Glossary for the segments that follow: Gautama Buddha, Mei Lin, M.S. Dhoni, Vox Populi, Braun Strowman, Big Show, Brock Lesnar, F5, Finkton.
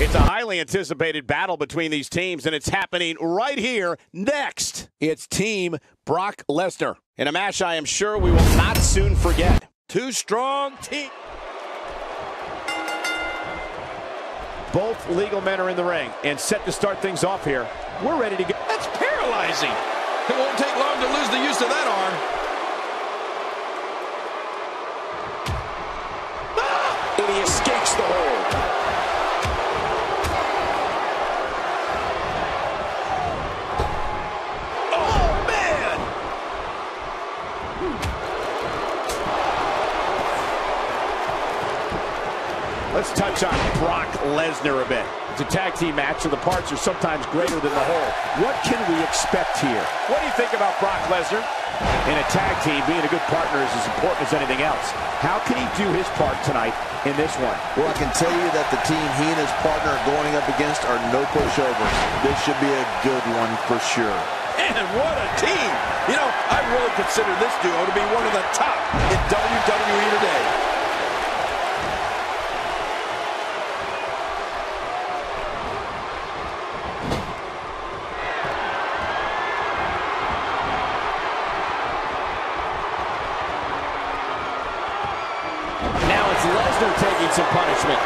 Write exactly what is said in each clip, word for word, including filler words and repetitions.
It's a highly anticipated battle between these teams, and it's happening right here next. It's Team Brock Lesnar in a match I am sure we will not soon forget. Two strong teams. Both legal men are in the ring and set to start things off here. We're ready to go. That's paralyzing. It won't take long to lose the use of that arm. Ah! And he escapes the hold. Oh, man! Hmm. Let's touch on Brock Lesnar a bit. It's a tag team match, so the parts are sometimes greater than the whole. What can we expect here? What do you think about Brock Lesnar? In a tag team, being a good partner is as important as anything else. How can he do his part tonight in this one? Well, I can tell you that the team he and his partner are going up against are no pushovers. This should be a good one for sure. And what a team! You know, I really consider this duo to be one of the top in W W E today. Lesnar taking some punishment.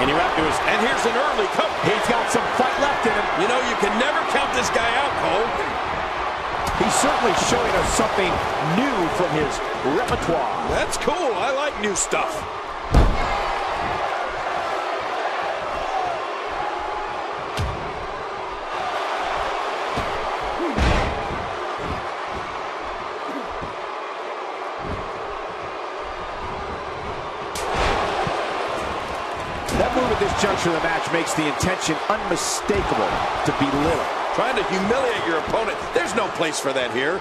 And he wrapped to his... And here's an early cut. He's got some fight left in him. You know, you can never count this guy out, Cole. He's certainly showing us something new from his repertoire. That's cool. I like new stuff. That move at this juncture of the match makes the intention unmistakable to belittle. Trying to humiliate your opponent. There's no place for that here.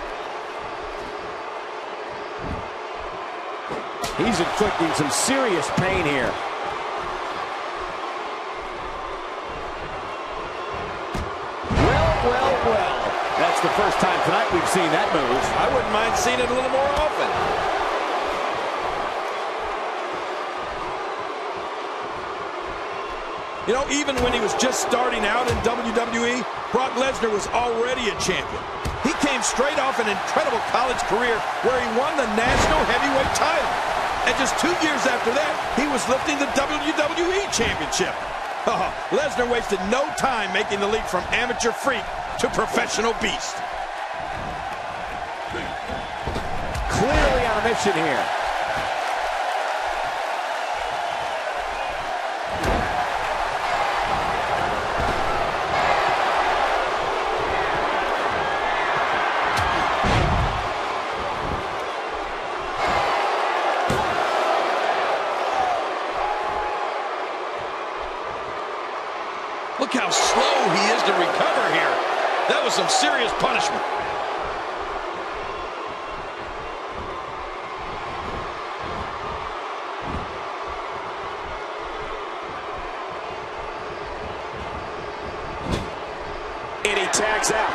He's inflicting some serious pain here. Well, well, well. That's the first time tonight we've seen that move. I wouldn't mind seeing it a little more often. You know, even when he was just starting out in W W E, Brock Lesnar was already a champion. He came straight off an incredible college career where he won the national heavyweight title. And just two years after that, he was lifting the W W E Championship. Oh, Lesnar wasted no time making the leap from amateur freak to professional beast. Clearly on a mission here. Look how slow he is to recover here. That was some serious punishment. And he tags out.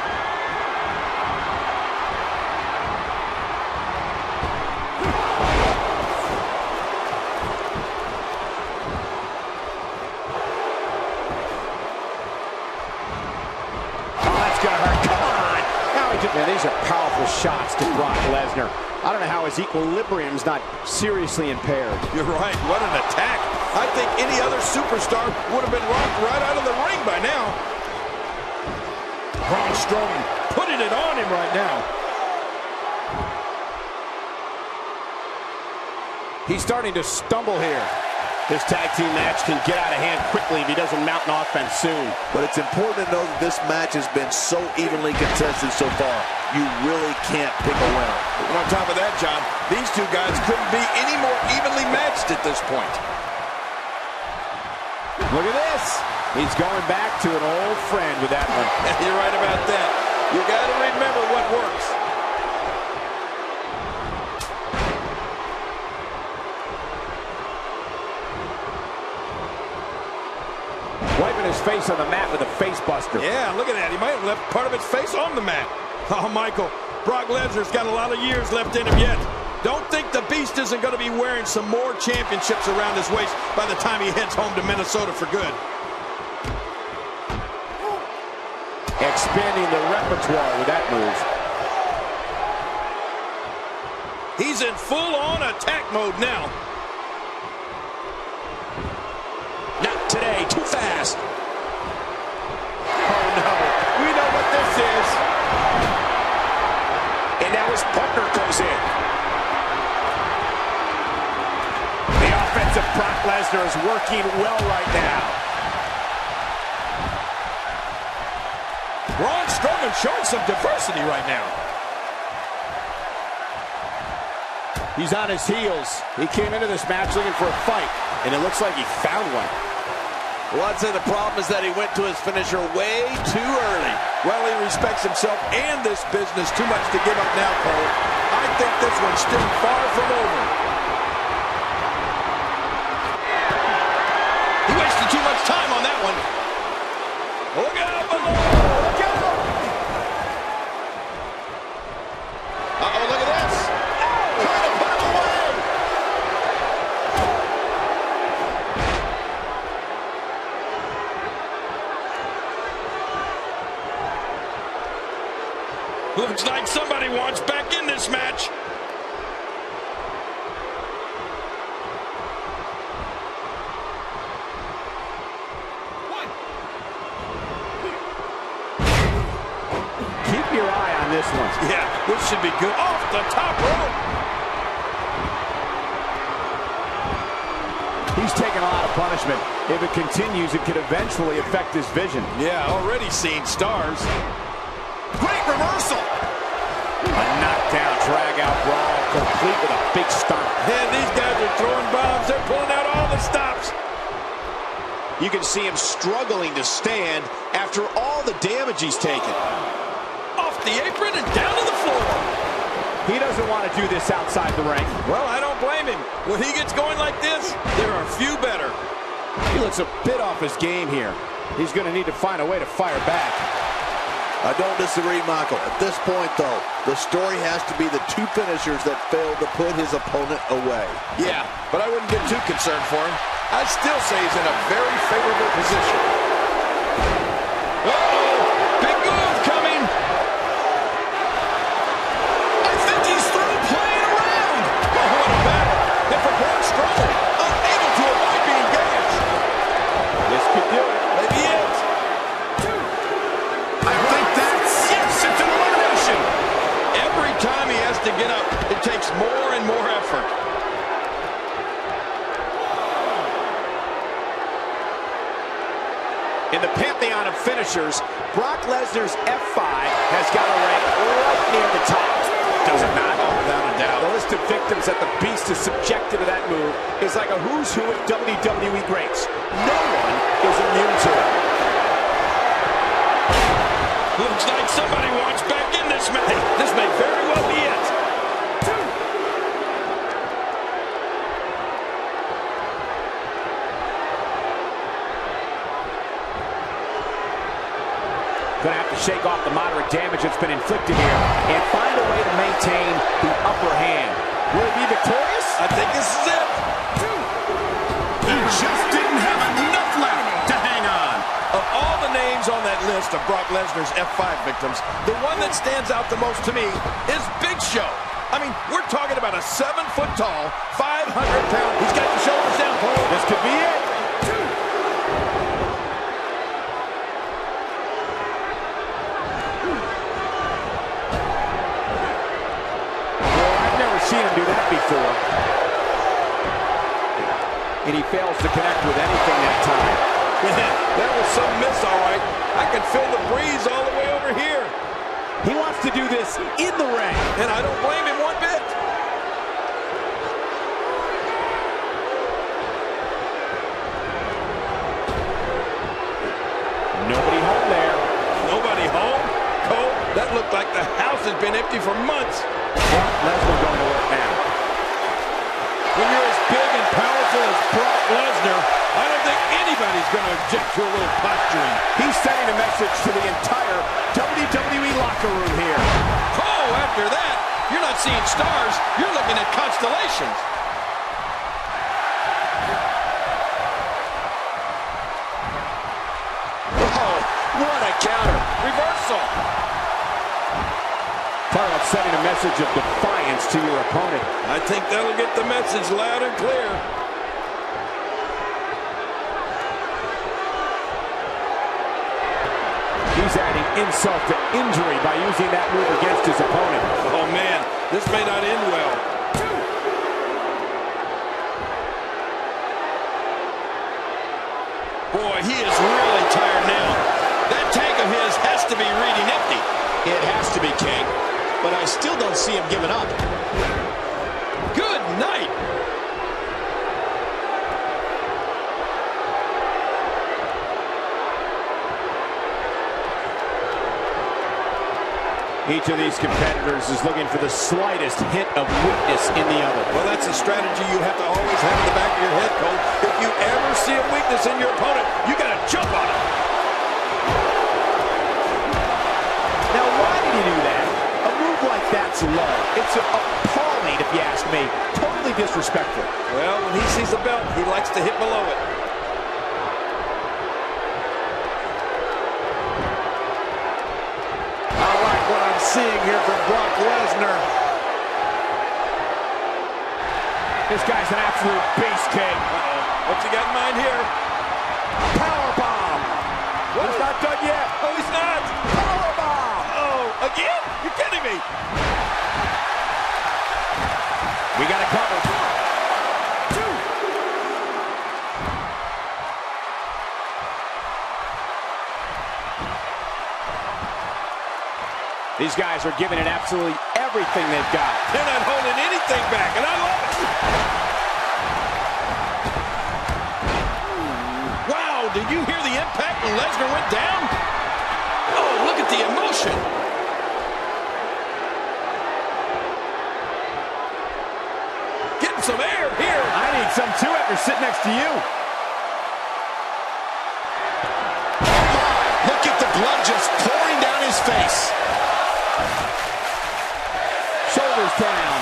Man, these are powerful shots to Brock Lesnar. I don't know how his equilibrium's not seriously impaired. You're right. What an attack. I think any other superstar would have been rocked right out of the ring by now. Braun Strowman putting it on him right now. He's starting to stumble here. This tag team match can get out of hand quickly if he doesn't mount an offense soon. But it's important to know that this match has been so evenly contested so far. You really can't pick a winner. And on top of that, John, these two guys couldn't be any more evenly matched at this point. Look at this. He's going back to an old friend with that one. You're right about that. You got to remember what works. Wiping his face on the mat with a face buster. Yeah, look at that. He might have left part of his face on the mat. Oh, Michael, Brock Lesnar's got a lot of years left in him yet. Don't think the Beast isn't going to be wearing some more championships around his waist by the time he heads home to Minnesota for good. expanding the repertoire with that move. He's in full-on attack mode now. Not today, too fast. Oh no, we know what this is. And now his partner comes in. The offense of Brock Lesnar is working well right now. Braun Strowman showing some diversity right now. He's on his heels. He came into this match looking for a fight, and it looks like he found one. Well, I'd say the problem is that he went to his finisher way too early. Well, he respects himself and this business too much to give up now, Cole. I think this one's still far from over. He wasted too much time on that one. Look out below! Looks like somebody wants back in this match. One. Keep your eye on this one. Yeah, this should be good. Off the top rope. He's taking a lot of punishment. If it continues, it could eventually affect his vision. Yeah, already seen stars. Great reversal. A knockdown, drag-out brawl, complete with a big stomp. Man, these guys are throwing bombs. They're pulling out all the stops. You can see him struggling to stand after all the damage he's taken. Off the apron and down to the floor. He doesn't want to do this outside the ring. Well, I don't blame him. When he gets going like this, there are few better. He looks a bit off his game here. He's going to need to find a way to fire back. I don't disagree, Michael. At this point, though, the story has to be the two finishers that failed to put his opponent away. Yeah, but I wouldn't get too concerned for him. I'd still say he's in a very favorable position. Uh-oh! Big move coming! I think he's through playing around! Oh, what a battle! And for Braun Strowman, unable to avoid being damaged. This could do it. Maybe it. To get up, it takes more and more effort. In the pantheon of finishers, Brock Lesnar's F five has got a rank right near the top. Does it not? Oh, without a doubt. The list of victims that the Beast is subjected to that move is like a who's who of W W E greats. No one is immune to it. Looks like somebody wants back in this match. This may very well be it. Gonna have to shake off the moderate damage that's been inflicted here and find a way to maintain the upper hand. Will he be victorious? I think this is it. He just didn't have enough left to hang on. Of all the names on that list of Brock Lesnar's F five victims, the one that stands out the most to me is Big Show. I mean, we're talking about a seven-foot-tall, five hundred pound. He's got the shoulders down, Cole. This could be it. Seen him do that before. And he fails to connect with anything that time. That was some miss, all right. I can feel the breeze all the way over here. He wants to do this in the ring. And I don't blame him one bit. Nobody home there. Nobody home? Cole, that looked like the house has been empty for months. Brock Lesnar going to work now. When you're as big and powerful as Brock Lesnar, I don't think anybody's going to object to a little posturing. He's sending a message to the entire W W E locker room here. Oh, after that, you're not seeing stars. You're looking at constellations. Oh, what a counter. Reversal. Talk about sending a message of defiance to your opponent. I think that'll get the message loud and clear. He's adding insult to injury by using that move against his opponent. Oh, man, this may not end well. Boy, he is really tired now. That tag of his has to be really nifty. It has to be, King, but I still don't see him giving up. Good night. Each of these competitors is looking for the slightest hint of weakness in the other. Well, that's a strategy you have to always have in the back of your head, Cole. If you ever see a weakness in your opponent, you got to jump on it. Now, why did he do that? A move like that's low. It's appalling, if you ask me. Totally disrespectful. Well, when he sees the belt, he likes to hit below it. Seeing here from Brock Lesnar. This guy's an absolute beast, King. Uh-oh. What you got in mind here? Powerbomb. He's not done yet. Oh, he's not. Powerbomb. Oh, again? You're kidding me. We got a cover. Two. These guys are giving it absolutely everything they've got. They're not holding anything back, and I love it. Wow, did you hear the impact when Lesnar went down? Oh, look at the emotion. Getting some air here. I need some too after sitting next to you. Look at the blood just pouring down his face. Shoulders down.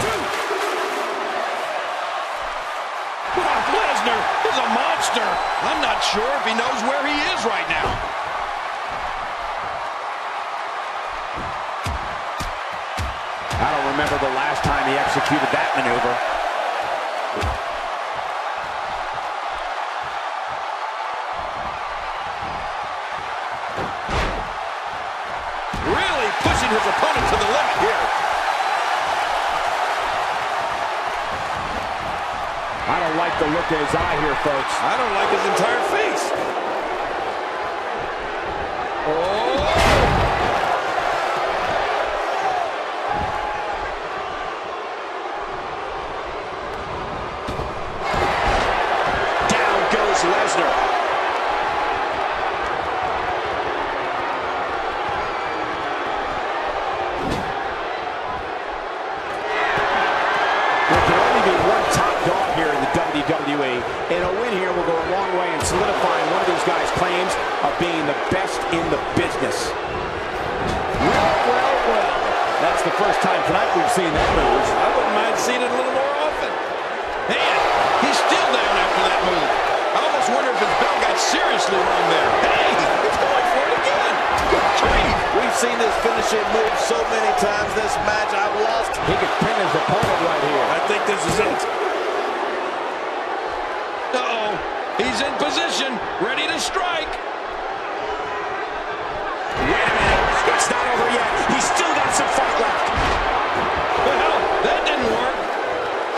Two. Brock Lesnar is a monster. I'm not sure if he knows where he is right now. I don't remember the last time he executed that maneuver. Pushing his opponent to the limit here. I don't like the look in his eye here, folks. I don't like his entire face. Oh. Down goes Lesnar. And a win here will go a long way in solidifying one of these guys' claims of being the best in the business. Well, well, well. That's the first time tonight we've seen that move. I wouldn't mind seeing it a little more often. Man, he's still down after that move. I almost wonder if his bell got seriously wrong there. Hey, it's going for it again. Good trade. We've seen this finishing move so many times this match. I've lost. He could pin his opponent right here. I think this is it. He's in position, ready to strike. Wait a minute, it's not over yet. He's still got some fight left. Well, that didn't work.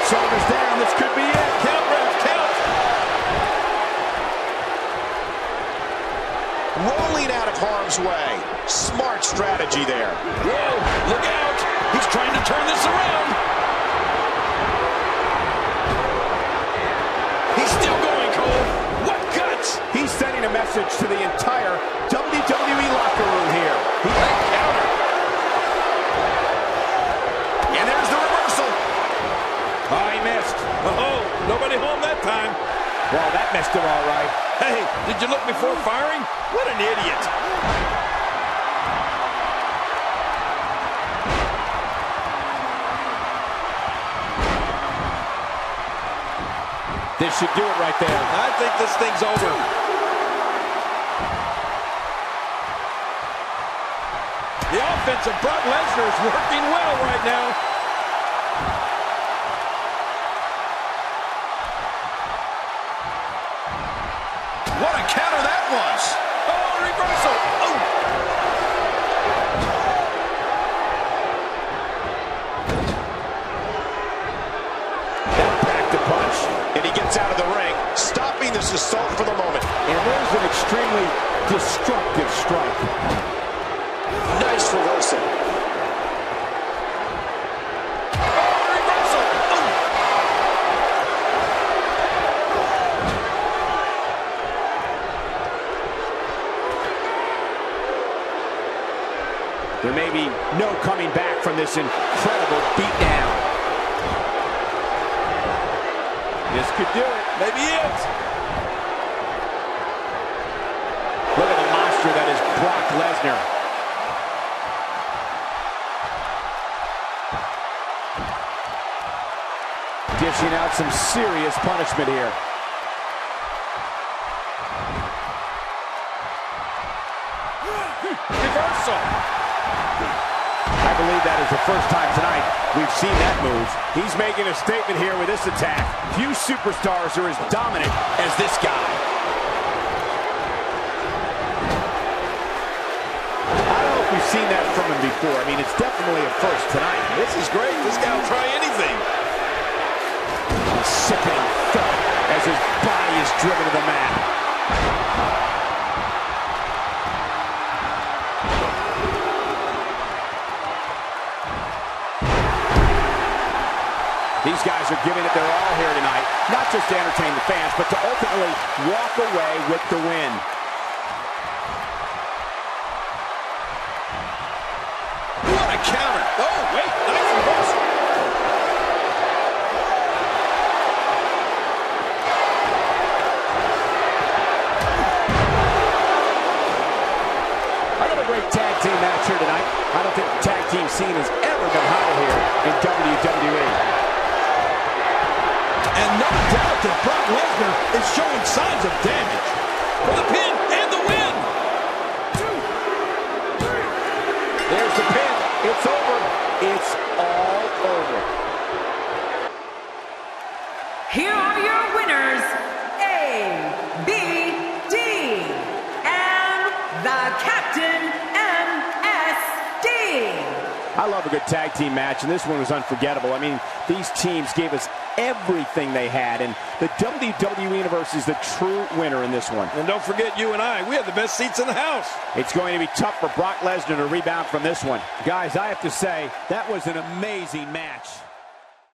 Shoulders down, this could be it. Count, ref, count. Rolling out of harm's way. Smart strategy there. Whoa, look out. He's trying to turn this around. He's sending a message to the entire W W E locker room here. He went counter. And there's the reversal. Oh, he missed. Uh-oh, nobody home that time. Well, that missed him all right. Hey, did you look before firing? What an idiot. This should do it right there. I think this thing's over. offense of Brock Lesnar is working well right now. What a counter that was. Oh, reversal. Oh. Back to punch. And he gets out of the ring, stopping this assault for the moment. And there's an extremely destructive strike. Nice reversal. Oh, reversal. Oh. There may be no coming back from this incredible beatdown. This could do it. Maybe it. That is Brock Lesnar. Dishing out some serious punishment here. Reversal. I believe that is the first time tonight we've seen that move. He's making a statement here with this attack. Few superstars are as dominant as this guy. We've seen that from him before. I mean, it's definitely a first tonight. This is great. This guy will try anything. A sickening thud as his body is driven to the mat. These guys are giving it their all here tonight, not just to entertain the fans, but to ultimately walk away with the win. Counter. Oh, wait. Nice reversal. Another great tag team match here tonight. I don't think the tag team scene has ever been hotter here in W W E. And no doubt that Brock Lesnar is showing signs of damage. For the pin and the win. Two, three. There's the pin. It's over. It's all over. Here are your winners, A, B, D, and the Captain M S D. I love a good tag team match, and this one was unforgettable. I mean, these teams gave us everything they had, and the W W E Universe is the true winner in this one. And don't forget you and I, we have the best seats in the house. It's going to be tough for Brock Lesnar to rebound from this one. Guys, I have to say, that was an amazing match.